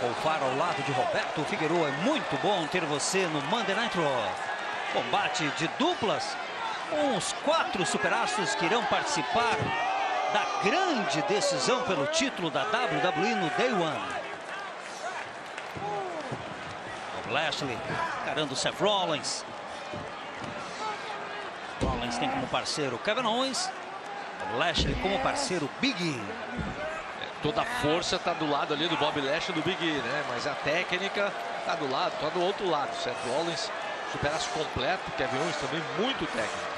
Michael para o lado de Roberto Figueiredo. É muito bom ter você no Monday Night Raw. Combate de duplas com os 4 superastros que irão participar da grande decisão pelo título da WWE no Day One. Lashley encarando Seth Rollins. Rollins tem como parceiro Kevin Owens. Lashley como parceiro Big E. Toda a força está do lado ali do Bobby Lashley e do Big E, né? Mas a técnica está do lado, está do outro lado. Seth Rollins, superaço completo. Kevin Owens também muito técnico.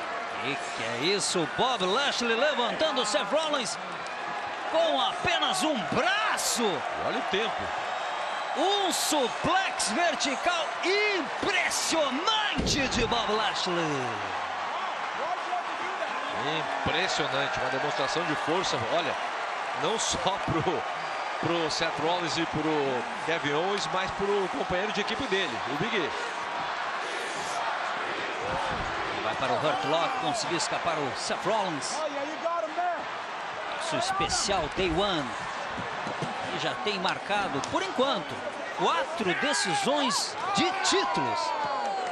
E que é isso, Bobby Lashley levantando Seth Rollins com apenas um braço. E olha o tempo. Um suplex vertical impressionante de Bob Lashley. Impressionante, uma demonstração de força, olha, não só pro Seth Rollins e pro Kevin Owens, mas pro companheiro de equipe dele, o Big E. Vai para o Hurt Lock, conseguiu escapar o Seth Rollins. Seu especial Day One. Já tem marcado, por enquanto, 4 decisões de títulos.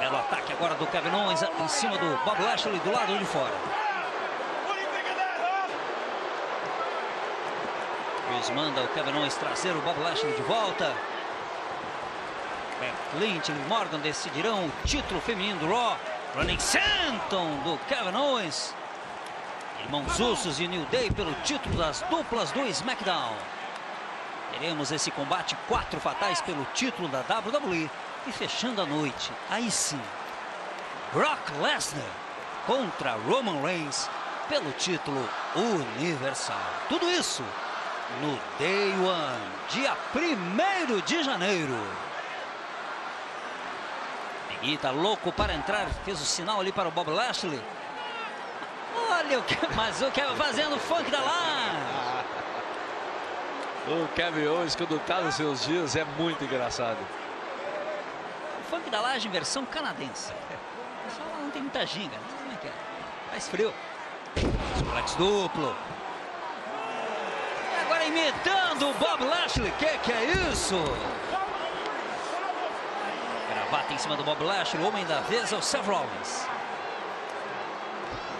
Belo ataque agora do Kevin Owens em cima do Bob Lashley do lado de fora. Luiz manda o Kevin Owens trazer o Bob Lashley de volta. Lynch e Morgan decidirão o título feminino do Raw. Running Senton do Kevin Owens. Irmãos Usos e New Day pelo título das duplas do SmackDown. Teremos esse combate 4 fatais pelo título da WWE. E fechando a noite, aí sim, Brock Lesnar contra Roman Reigns pelo título universal. Tudo isso no Day One, dia 1º de janeiro. Big E tá louco para entrar, fez o sinal ali para o Bob Lashley. Olha o que, mas o que fazendo funk da lá. O Kevin Owens, quando tá nos seus dias, é muito engraçado. O funk da laje em versão canadense. Não tem muita ginga, não sei como é que é. Faz frio. Suplex duplo. E agora imitando o Bob Lashley. Que é isso? Gravata em cima do Bob Lashley. O homem da vez é o Seth Rollins.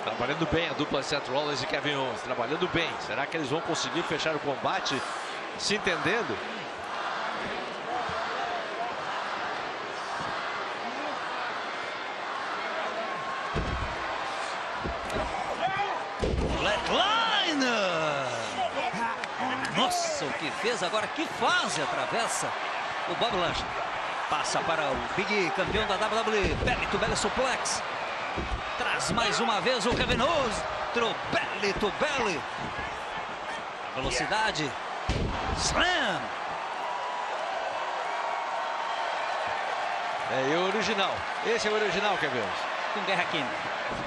Trabalhando bem a dupla Seth Rollins e Kevin Owens. Trabalhando bem. Será que eles vão conseguir fechar o combate? Se entendendo. Blackliner! Nossa, o que fez agora? Que fase atravessa o Bob Lashley. Passa para o Big E, campeão da WWE. Belly to belly suplex. Traz mais uma vez o Kevin Owens. Belly to belly. Velocidade. Slam! É o original. Esse é o original, Kevin Owens. Com guerra química.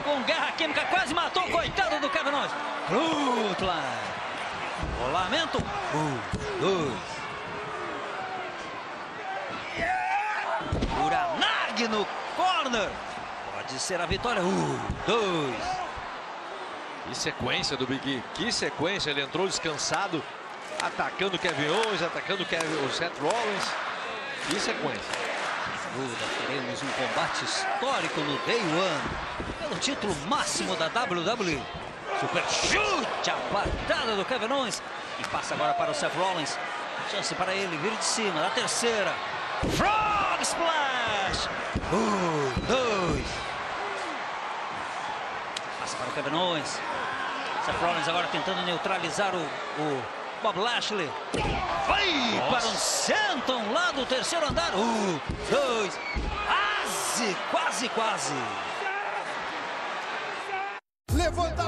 Com guerra química. Quase matou o coitado do Kevin Owens. Rolamento. 1, 2. Uranag no corner. Pode ser a vitória. 1, 2. Que sequência do Big E. Que sequência. Ele entrou descansado. Atacando o Kevin Owens, atacando o Seth Rollins. E sequência. Sem dúvida, teremos um combate histórico no Day One. Pelo título máximo da WWE. Super chute, a patada do Kevin Owens. E passa agora para o Seth Rollins. Chance para ele vir de cima, na terceira. Frog Splash! 1, 2. Passa para o Kevin Owens. Seth Rollins agora tentando neutralizar o Bob Lashley. Vai para um Senton lá do terceiro andar. 1, 2. Quase, quase, quase. Levanta.